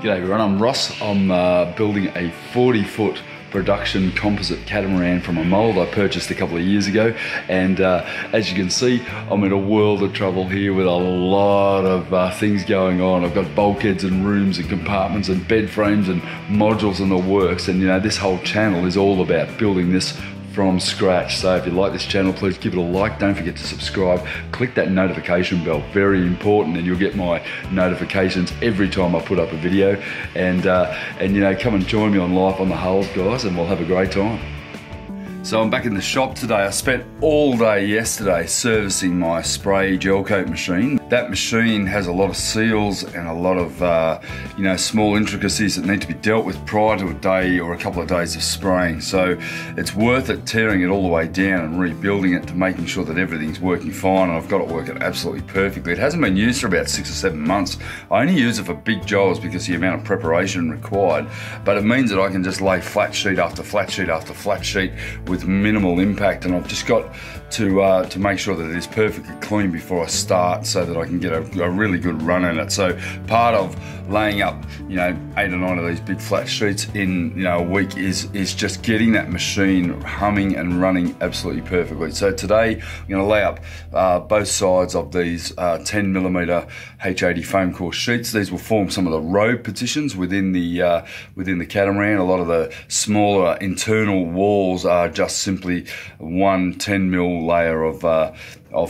G'day everyone, I'm Ross. I'm building a 40-foot production composite catamaran from a mold I purchased a couple of years ago, and as you can see, I'm in a world of trouble here with a lot of things going on. I've got bulkheads and rooms and compartments and bed frames and modules and the works, and you know, this whole channel is all about building this from scratch. So if you like this channel, please give it a like, don't forget to subscribe, click that notification bell, very important, and you'll get my notifications every time I put up a video. And you know, come and join me on Life on the Hulls, guys, and we'll have a great time. So I'm back in the shop today. I spent all day yesterday servicing my spray gel coat machine. That machine has a lot of seals and a lot of you know, small intricacies that need to be dealt with prior to a day or a couple of days of spraying. So it's worth it tearing it all the way down and rebuilding it to making sure that everything's working fine, and I've got it working absolutely perfectly. It hasn't been used for about 6 or 7 months. I only use it for big jobs because of the amount of preparation required, but it means that I can just lay flat sheet after flat sheet after flat sheet with minimal impact, and I've just got to make sure that it is perfectly clean before I start so that I can get a really good run at it. So part of laying up, you know, 8 or 9 of these big flat sheets in, you know, a week is just getting that machine humming and running absolutely perfectly. So today I'm going to lay up both sides of these 10mm H80 foam core sheets. These will form some of the road partitions within the catamaran. A lot of the smaller internal walls are just simply one 10mm layer of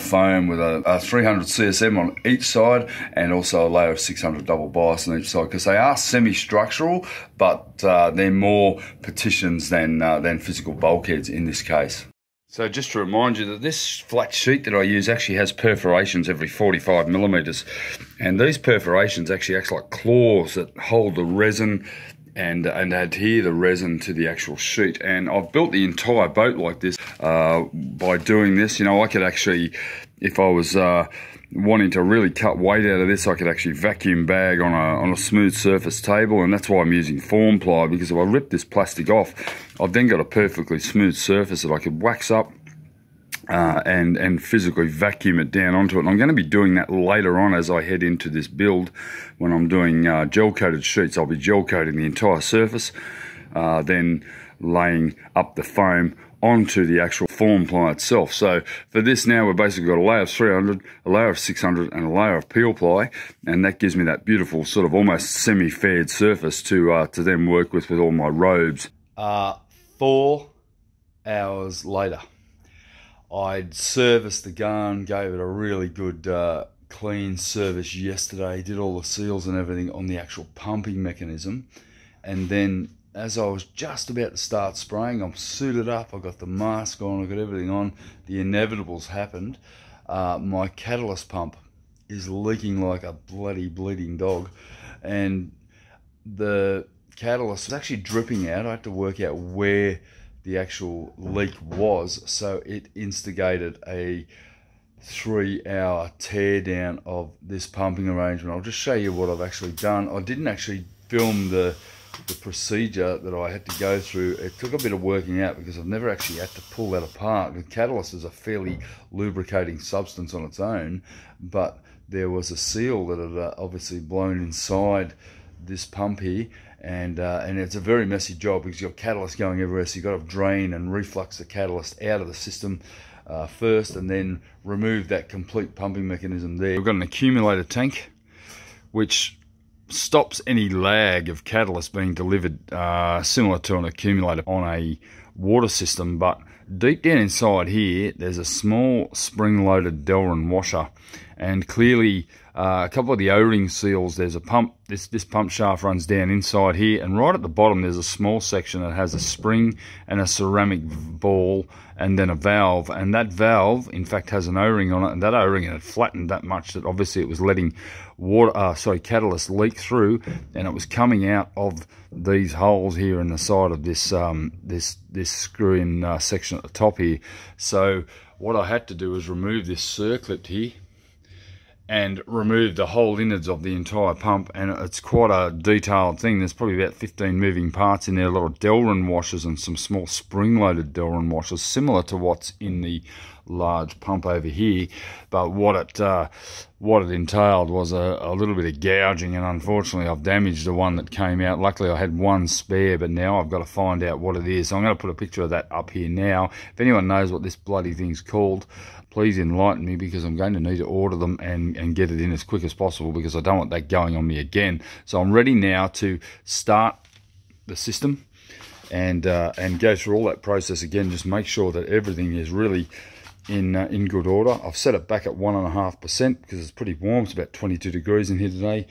foam with a 300 CSM on each side, and also a layer of 600 double bias on each side, because they are semi-structural, but they're more partitions than physical bulkheads in this case. So just to remind you that this flat sheet that I use actually has perforations every 45mm, and these perforations actually act like claws that hold the resin and adhere the resin to the actual sheet. And I've built the entire boat like this by doing this. You know, I could actually, if I was wanting to really cut weight out of this, I could actually vacuum bag on a smooth surface table, and that's why I'm using form ply, because if I rip this plastic off, I've then got a perfectly smooth surface that I could wax up and physically vacuum it down onto it. And I'm going to be doing that later on as I head into this build. When I'm doing gel coated sheets, I'll be gel coating the entire surface, then laying up the foam onto the actual form ply itself. So for this now, we've basically got a layer of 300, a layer of 600, and a layer of peel ply, and that gives me that beautiful sort of almost semi-fared surface to then work with all my robes. 4 hours later, I'd serviced the gun, gave it a really good clean service yesterday, did all the seals and everything on the actual pumping mechanism. And then as I was just about to start spraying, I'm suited up, I've got the mask on, I've got everything on, the inevitables happened. My catalyst pump is leaking like a bloody bleeding dog, and the catalyst was actually dripping out. I had to work out where the actual leak was, so it instigated a 3-hour tear down of this pumping arrangement. I'll just show you what I've actually done. I didn't actually film the procedure that I had to go through. It took a bit of working out because I've never actually had to pull that apart. The catalyst is a fairly lubricating substance on its own, but there was a seal that had obviously blown inside this pump here, and it's a very messy job because you've got catalyst going everywhere, so you've got to drain and reflux the catalyst out of the system first, and then remove that complete pumping mechanism there. We've got an accumulator tank which stops any lag of catalyst being delivered, similar to an accumulator on a water system, but deep down inside here there's a small spring-loaded Delrin washer, and clearly a couple of the o-ring seals, there's a pump, this pump shaft runs down inside here, and right at the bottom there's a small section that has a spring and a ceramic ball and then a valve, and that valve in fact has an o-ring on it, and that o-ring had flattened that much that obviously it was letting water, catalyst leak through, and it was coming out of these holes here in the side of this this screw-in section at the top here. So what I had to do was remove this circlip here and remove the whole innards of the entire pump, and it's quite a detailed thing. There's probably about 15 moving parts in there, a lot of Delrin washers and some small spring-loaded Delrin washers, similar to what's in the large pump over here. But what it what it entailed was a little bit of gouging, and unfortunately I've damaged the one that came out. Luckily I had one spare, but now I've got to find out what it is. So I'm going to put a picture of that up here now. If anyone knows what this bloody thing's called, please enlighten me, because I'm going to need to order them and get it in as quick as possible, because I don't want that going on me again. So I'm ready now to start the system and go through all that process again. Just make sure that everything is really in good order. I've set it back at 1.5% because it's pretty warm. It's about 22 degrees in here today,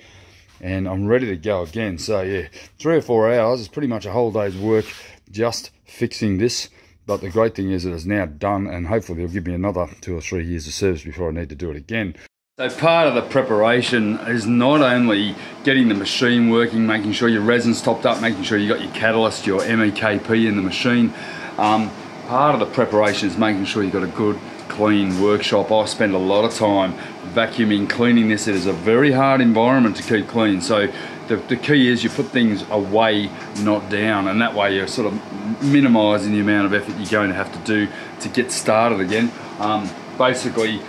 and I'm ready to go again. So yeah, 3 or 4 hours is pretty much a whole day's work just fixing this. But the great thing is it is now done, and hopefully it'll give me another 2 or 3 years of service before I need to do it again. So part of the preparation is not only getting the machine working, making sure your resin's topped up, making sure you got your catalyst, your MEKP in the machine. Part of the preparation is making sure you've got a good, clean workshop. I spend a lot of time vacuuming, cleaning this. It is a very hard environment to keep clean. So the key is you put things away, not down. And that way you're sort of minimising the amount of effort you're going to have to do to get started again. Basically,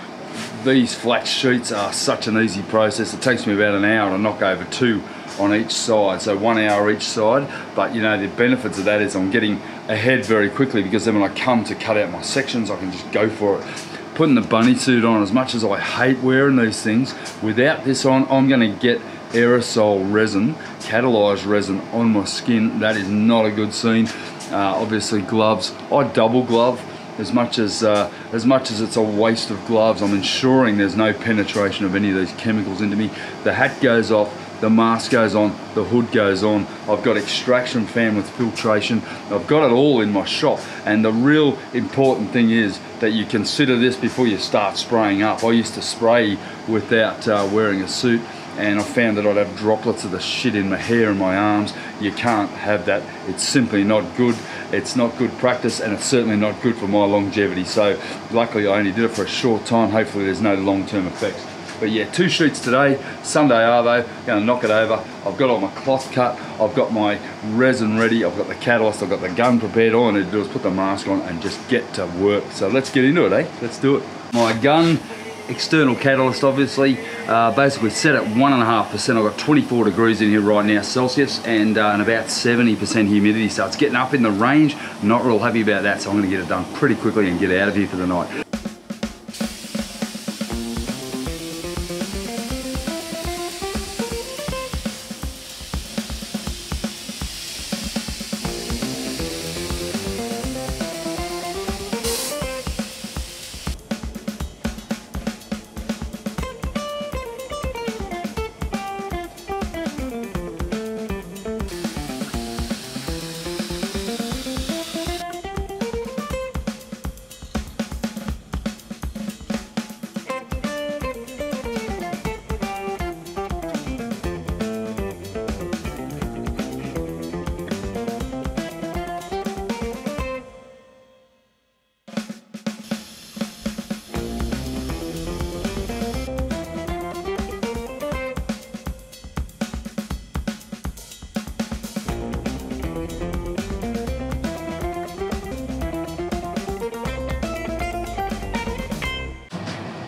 these flat sheets are such an easy process. It takes me about an hour to knock over 2 on each side, so 1 hour each side. But you know, the benefits of that is I'm getting ahead very quickly, because then when I come to cut out my sections, I can just go for it. Putting the bunny suit on, as much as I hate wearing these things, without this on, I'm going to get aerosol resin, catalyzed resin on my skin. That is not a good scene. Obviously gloves, I double glove. As much as it's a waste of gloves, I'm ensuring there's no penetration of any of these chemicals into me. The hat goes off, the mask goes on, the hood goes on. I've got extraction fan with filtration. I've got it all in my shop. And the real important thing is that you consider this before you start spraying up. I used to spray without wearing a suit, and I found that I'd have droplets of the shit in my hair and my arms. You can't have that. It's simply not good. It's not good practice, and it's certainly not good for my longevity. So luckily I only did it for a short time. Hopefully there's no long-term effects. But yeah, 2 sheets today, Sunday arvo, gonna knock it over. I've got all my cloth cut, I've got my resin ready, I've got the catalyst, I've got the gun prepared. All I need to do is put the mask on and just get to work. So let's get into it, eh? Let's do it. My gun, external catalyst, obviously, basically set at 1.5%. I've got 24 degrees in here right now, Celsius, and about 70% humidity. So it's getting up in the range. Not real happy about that, so I'm gonna get it done pretty quickly and get out of here for the night.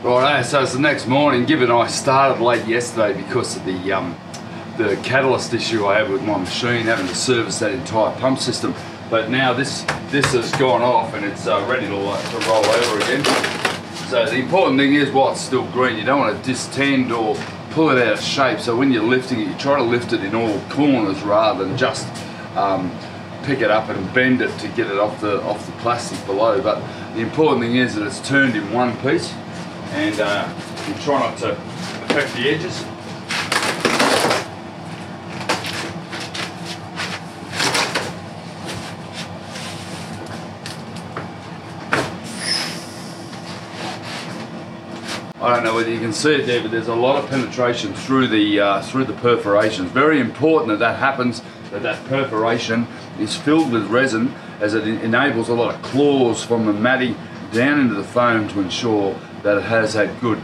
Righto, so it's the next morning. Given I started late yesterday because of the catalyst issue I had with my machine, having to service that entire pump system. But now this has gone off, and it's ready to roll over again. So the important thing is while it's still green, you don't want to distend or pull it out of shape. So when you're lifting it, you try to lift it in all corners rather than just pick it up and bend it to get it off the plastic below. But the important thing is that it's turned in one piece. And you try not to affect the edges. I don't know whether you can see it there, but there's a lot of penetration through the perforations. Very important that that happens, that perforation is filled with resin, as it enables a lot of claws from the matting down into the foam to ensure that it has had good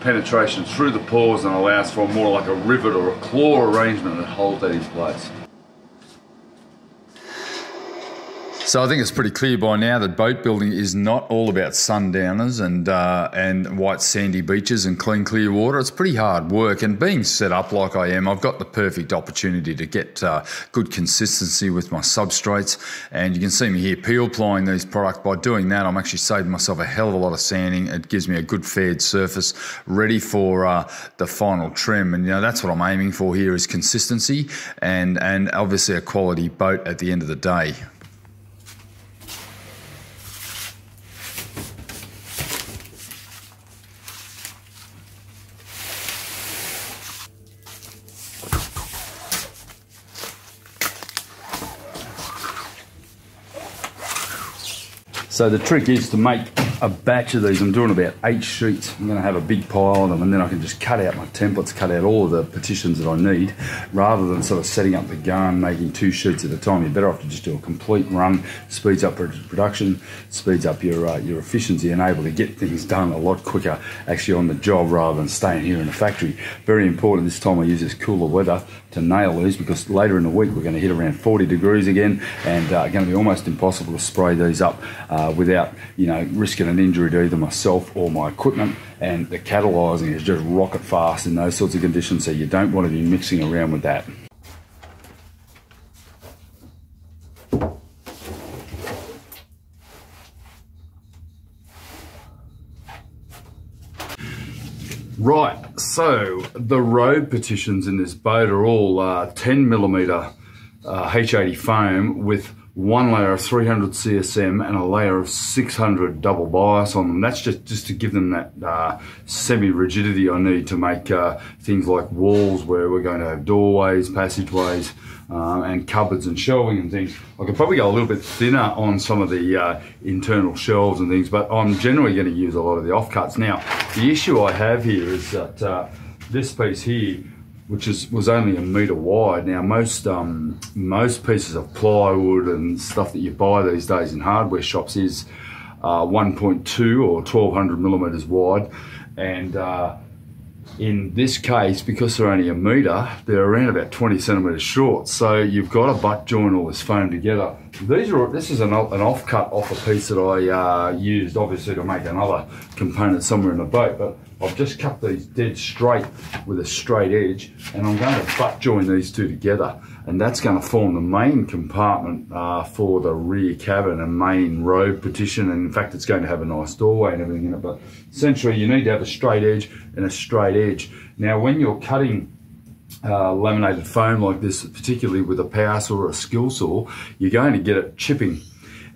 penetration through the pores and allows for more like a rivet or a claw arrangement that holds that in place. So I think it's pretty clear by now that boat building is not all about sundowners and white sandy beaches and clean, clear water. It's pretty hard work, and being set up like I am, I've got the perfect opportunity to get good consistency with my substrates, and you can see me here peel plying these products. By doing that, I'm actually saving myself a hell of a lot of sanding. It gives me a good fared surface ready for the final trim, and you know that's what I'm aiming for here is consistency and obviously a quality boat at the end of the day. So the trick is to make a batch of these. I'm doing about 8 sheets. I'm going to have a big pile of them, and then I can just cut out my templates, cut out all of the partitions that I need, rather than sort of setting up the gun, making 2 sheets at a time. You're better off to just do a complete run. Speeds up production, speeds up your efficiency, and able to get things done a lot quicker actually on the job rather than staying here in the factory. Very important this time I use this cooler weather to nail these, because later in the week we're going to hit around 40 degrees again, and going to be almost impossible to spray these up without, you know, risking an injury to either myself or my equipment. And the catalyzing is just rocket fast in those sorts of conditions, so you don't want to be mixing around with that. Right, so the road partitions in this boat are all 10mm H80 foam with one layer of 300 CSM and a layer of 600 double bias on them. That's just to give them that semi-rigidity I need to make things like walls, where we're going to have doorways, passageways, and cupboards and shelving and things. I could probably go a little bit thinner on some of the internal shelves and things, but I'm generally going to use a lot of the offcuts. Now, the issue I have here is that this piece here, which was only a metre wide. Now, most pieces of plywood and stuff that you buy these days in hardware shops is 1.2 or 1,200mm wide, and in this case, because they're only a metre, they're around about 20cm short. So you've got to butt join all this foam together. This is an offcut off a piece that I used, obviously, to make another component somewhere in the boat. But I've just cut these dead straight with a straight edge, and I'm going to butt join these two together. And that's going to form the main compartment for the rear cabin and main road partition. And in fact, it's going to have a nice doorway and everything in it. But essentially, you need to have a straight edge and a straight edge. Now, when you're cutting laminated foam like this, particularly with a power saw or a skill saw, you're going to get it chipping,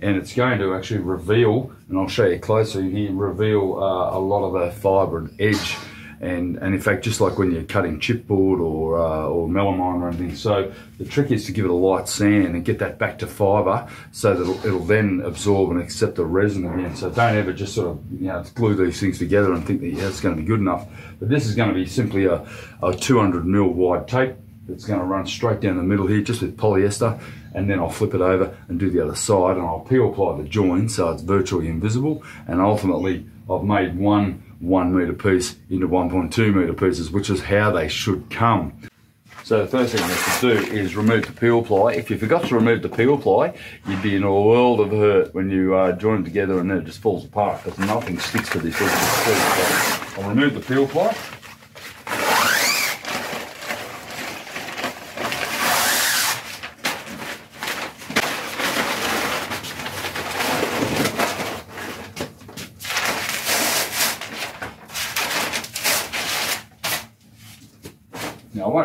and it's going to actually reveal, and I'll show you closer here, reveal a lot of the fibre edge, and in fact, just like when you're cutting chipboard or melamine or anything. So the trick is to give it a light sand and get that back to fibre, so that it'll then absorb and accept the resin again. So don't ever just sort of, you know, glue these things together and think that, yeah, it's going to be good enough. But this is going to be simply a 200mm wide tape that's going to run straight down the middle here, just with polyester, and then I'll flip it over and do the other side, and I'll peel ply the join so it's virtually invisible. And ultimately, I've made one 1 metre piece into 1.2 metre pieces, which is how they should come. So the first thing you have to do is remove the peel ply. If you forgot to remove the peel ply, you'd be in a world of hurt when you join them together, and then it just falls apart because nothing sticks to this. I'll remove the peel ply.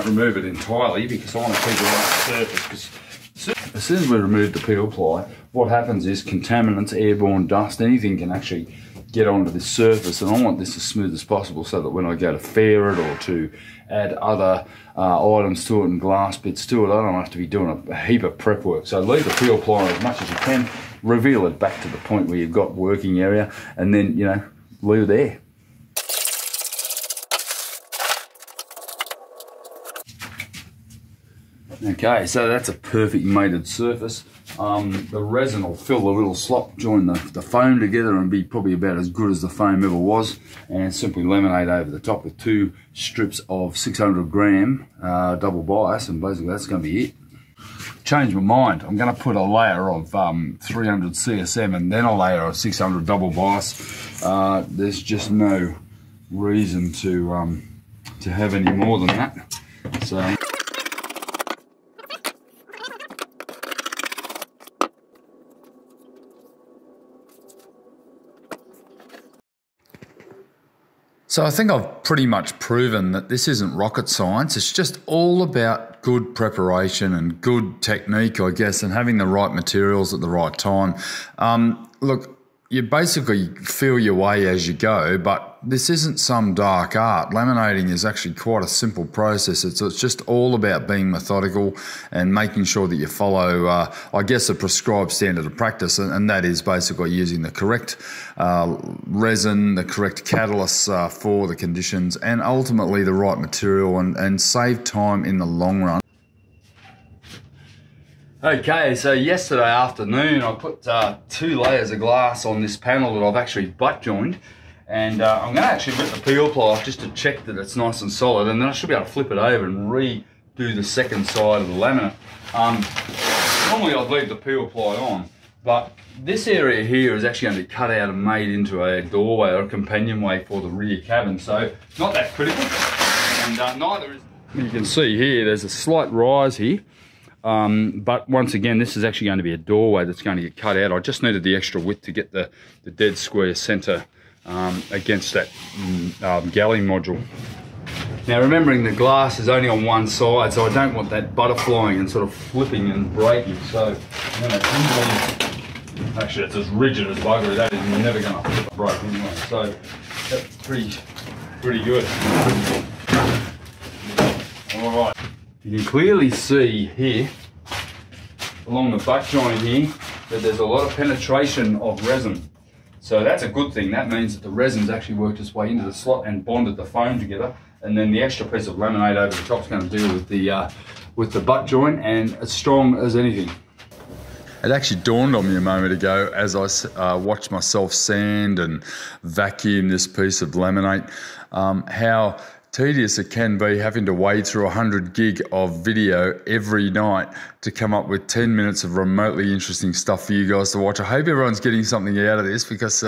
Remove it entirely, because I want to keep it on the surface, because as soon as we remove the peel ply, what happens is contaminants, airborne dust, anything can actually get onto this surface, and I want this as smooth as possible, so that when I go to fair it or to add other items to it and glass bits to it, I don't have to be doing a heap of prep work. So leave the peel ply as much as you can, reveal it back to the point where you've got working area, and then, you know, leave it there. Okay, so that's a perfect mated surface. The resin will fill the little slot, join the foam together, and be probably about as good as the foam ever was, and simply laminate over the top with 2 strips of 600 gram double bias, and basically that's going to be it. changed my mind. I'm going to put a layer of 300 CSM and then a layer of 600 double bias. There's just no reason to have any more than that. So. So I think I've pretty much proven that this isn't rocket science. It's just all about good preparation and good technique, I guess, and having the right materials at the right time. Look, you basically feel your way as you go, but this isn't some dark art. Laminating is actually quite a simple process. It's just all about being methodical and making sure that you follow, I guess, a prescribed standard of practice, and that is basically using the correct resin, the correct catalysts for the conditions, and ultimately the right material, and save time in the long run. Okay, so yesterday afternoon I put 2 layers of glass on this panel that I've actually butt joined, and I'm going to actually rip the peel ply off just to check that it's nice and solid, and then I should be able to flip it over and redo the second side of the laminate. Normally I'd leave the peel ply on, but this area here is actually going to be cut out and made into a doorway or a companionway for the rear cabin, so not that critical, and neither is... You can see here there's a slight rise here. But once again, this is actually going to be a doorway that's going to get cut out. I just needed the extra width to get the dead square center against that galley module. Now, remembering the glass is only on one side, so I don't want that butterflying and sort of flipping and breaking. So I'm going to... Actually, it's as rigid as bugger that is, and we're never going to flip a break anyway. So that's pretty good. All right. You can clearly see here, along the butt joint here, that there's a lot of penetration of resin. So that's a good thing. That means that the resin's actually worked its way into the slot and bonded the foam together. And then the extra piece of laminate over the top is going to deal with the butt joint, and as strong as anything. It actually dawned on me a moment ago as I watched myself sand and vacuum this piece of laminate, how tedious it can be having to wade through 100 gig of video every night to come up with 10 minutes of remotely interesting stuff for you guys to watch. I hope everyone's getting something out of this, because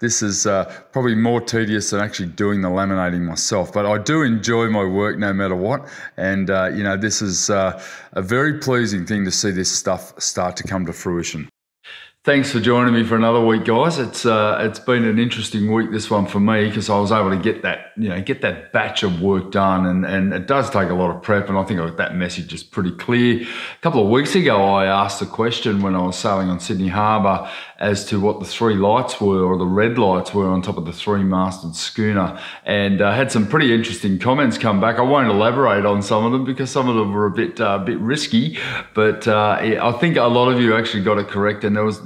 this is probably more tedious than actually doing the laminating myself. But I do enjoy my work no matter what, and you know, this is a very pleasing thing to see this stuff start to come to fruition. Thanks for joining me for another week, guys. It's been an interesting week, this one, for me, because I was able to get that batch of work done, and it does take a lot of prep, and I think that message is pretty clear. A couple of weeks ago, I asked the question when I was sailing on Sydney Harbour as to what the 3 lights were, or the red lights were, on top of the 3-masted schooner, and I had some pretty interesting comments come back. I won't elaborate on some of them because some of them were a bit risky, but I think a lot of you actually got it correct, and there was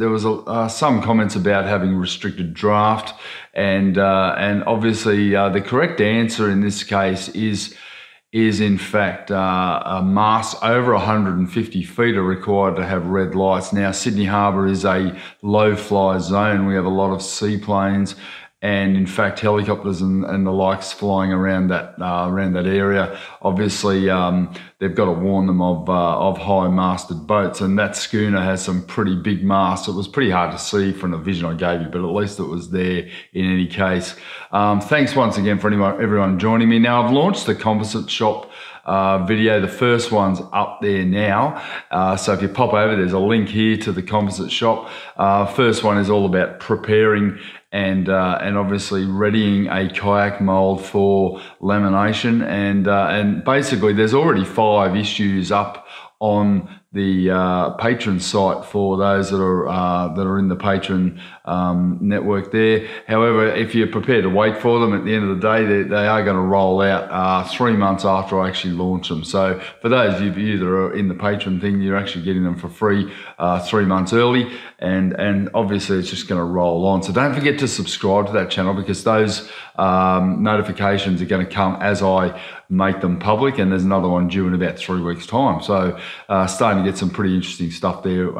some comments about having restricted draft, and obviously the correct answer in this case is in fact masts over 150 feet are required to have red lights. Now, Sydney Harbour is a low fly zone. We have a lot of seaplanes, and in fact helicopters and the likes flying around that area. Obviously they've got to warn them of high masted boats, and that schooner has some pretty big masts. It was pretty hard to see from the vision I gave you, but at least it was there in any case. Thanks once again for everyone joining me. Now, I've launched the Composites Shop video. The first one's up there now, so if you pop over, there's a link here to the Composites Shop. First one is all about preparing and obviously readying a kayak mold for lamination, and basically there's already 5 issues up on the Patreon site for those that are in the Patreon network there. However, if you're prepared to wait for them, at the end of the day, they are going to roll out 3 months after I actually launch them. So for those of you that are in the Patreon thing, you're actually getting them for free 3 months early, and obviously it's just going to roll on. So don't forget to subscribe to that channel, because those notifications are going to come as I make them public, and there's another one due in about 3 weeks time. So starting to get some pretty interesting stuff there,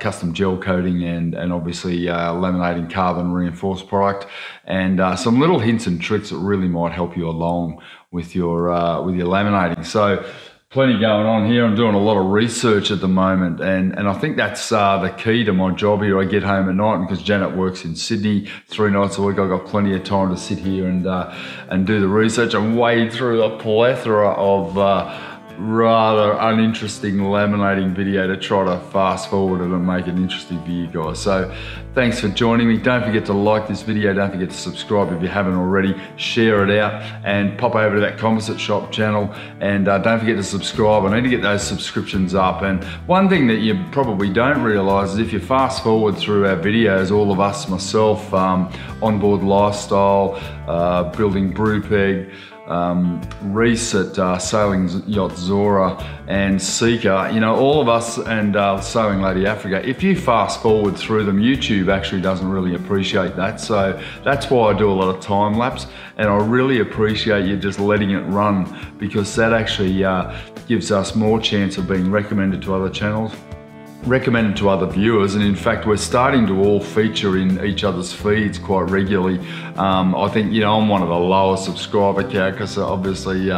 custom gel coating and obviously laminating carbon reinforced product, and some little hints and tricks that really might help you along with your laminating. So plenty going on here. I'm doing a lot of research at the moment, and I think that's the key to my job here. I get home at night, and because Janet works in Sydney 3 nights a week, I've got plenty of time to sit here and do the research and wade through a plethora of rather uninteresting laminating video to try to fast forward it and make it interesting for you guys. So thanks for joining me. Don't forget to like this video. Don't forget to subscribe if you haven't already. Share it out and pop over to that Composites Shop channel, and don't forget to subscribe. I need to get those subscriptions up. And one thing that you probably don't realize is if you fast forward through our videos, all of us, myself, Onboard Lifestyle, Building Brewpeg, Reset, Sailing Yacht Zora and Seeker, you know, all of us, and Sailing Lady Africa, if you fast forward through them, YouTube actually doesn't really appreciate that. So that's why I do a lot of time lapse, and I really appreciate you just letting it run, because that actually gives us more chance of being recommended to other channels, recommended to other viewers. And in fact, we're starting to all feature in each other's feeds quite regularly. I think, you know, I'm one of the lower subscriber count because obviously, you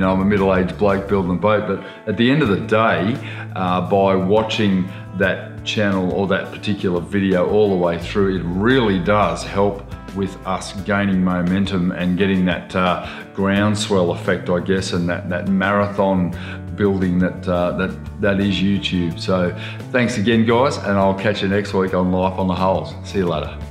know, I'm a middle-aged bloke building a boat, but at the end of the day, by watching that channel or that particular video all the way through, it really does help with us gaining momentum and getting that groundswell effect, I guess, and that marathon building that is YouTube. So thanks again, guys, and I'll catch you next week on Life on the Hulls. See you later.